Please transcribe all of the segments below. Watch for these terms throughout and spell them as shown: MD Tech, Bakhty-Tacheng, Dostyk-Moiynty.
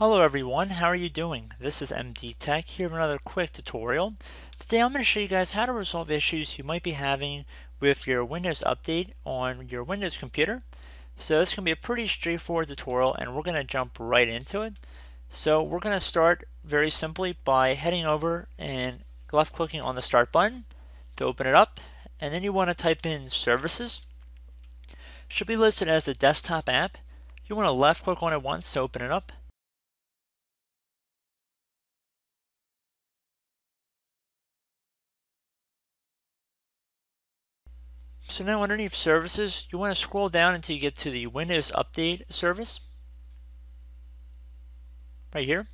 Hello everyone, how are you doing? This is MD Tech here with another quick tutorial. Today I'm going to show you guys how to resolve issues you might be having with your Windows update on your Windows computer. So this is going to be a pretty straightforward tutorial and we're going to jump right into it. So we're going to start very simply by heading over and left clicking on the start button to open it up, and then you want to type in services. It should be listed as a desktop app. You want to left click on it once to open it up. So now underneath services, you want to scroll down until you get to the Windows Update service. Right here.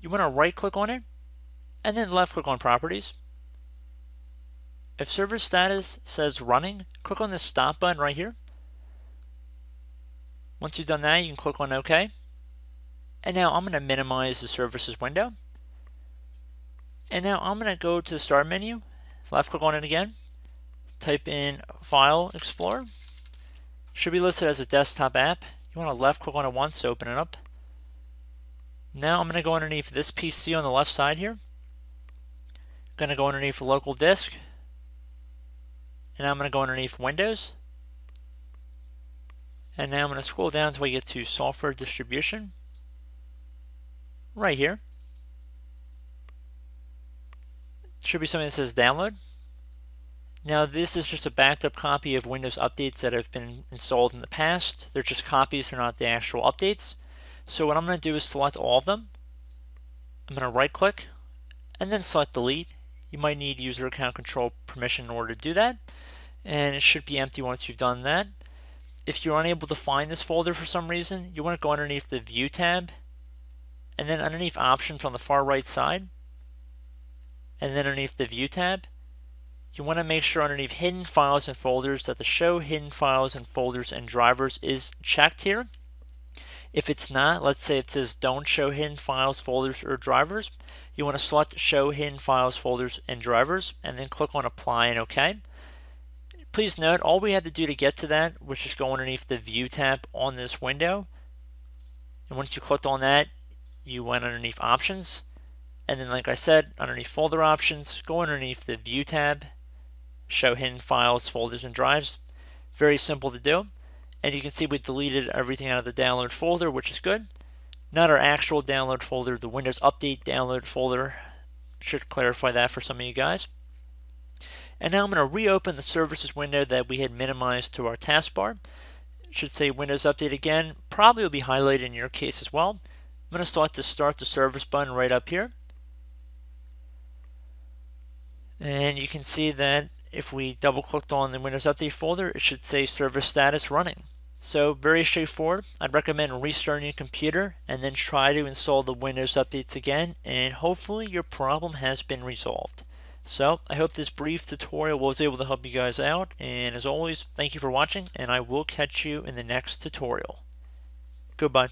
You want to right click on it and then left click on properties. If service status says running, click on the stop button right here. Once you've done that, you can click on OK. And now I'm going to minimize the services window. And now I'm going to go to the start menu, left click on it again. Type in File Explorer. Should be listed as a desktop app. You want to left click on it once to open it up. Now I'm going to go underneath this PC on the left side here. I'm going to go underneath local disk, and I'm going to go underneath Windows. And now I'm going to scroll down until I get to software distribution. Right here. Should be something that says download. Now this is just a backed up copy of Windows updates that have been installed in the past. They're just copies, they're not the actual updates. So what I'm going to do is select all of them. I'm going to right click and then select delete. You might need user account control permission in order to do that. And it should be empty once you've done that. If you're unable to find this folder for some reason, you want to go underneath the View tab and then underneath Options on the far right side and then underneath the View tab. You want to make sure underneath Hidden Files and Folders that the Show Hidden Files and Folders and Drivers is checked here. If it's not, let's say it says Don't Show Hidden Files, Folders, or Drivers, you want to select Show Hidden Files, Folders, and Drivers, and then click on Apply and OK. Please note, all we had to do to get to that was just go underneath the View tab on this window. And once you clicked on that, you went underneath Options. And then, like I said, underneath Folder Options, go underneath the View tab, Show Hidden Files, Folders, and Drives. Very simple to do. And you can see we deleted everything out of the download folder, which is good. Not our actual download folder, the Windows Update download folder. Should clarify that for some of you guys. And now I'm going to reopen the services window that we had minimized to our taskbar. It should say Windows Update again. Probably will be highlighted in your case as well. I'm going to select the Start the Service button right up here. And you can see that if we double clicked on the Windows Update folder, it should say service status running. So very straightforward. I'd recommend restarting your computer and then try to install the Windows updates again, and hopefully your problem has been resolved. So I hope this brief tutorial was able to help you guys out, and as always, thank you for watching, and I will catch you in the next tutorial. Goodbye.